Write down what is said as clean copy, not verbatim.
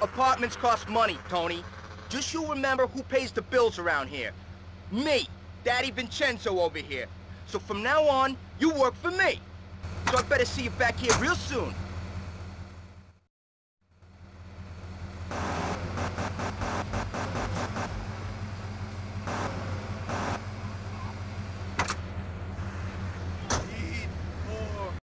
Apartments cost money, Tony. Just you remember who pays the bills around here. Me, Daddy Vincenzo over here. So from now on, you work for me. So I better see you back here real soon.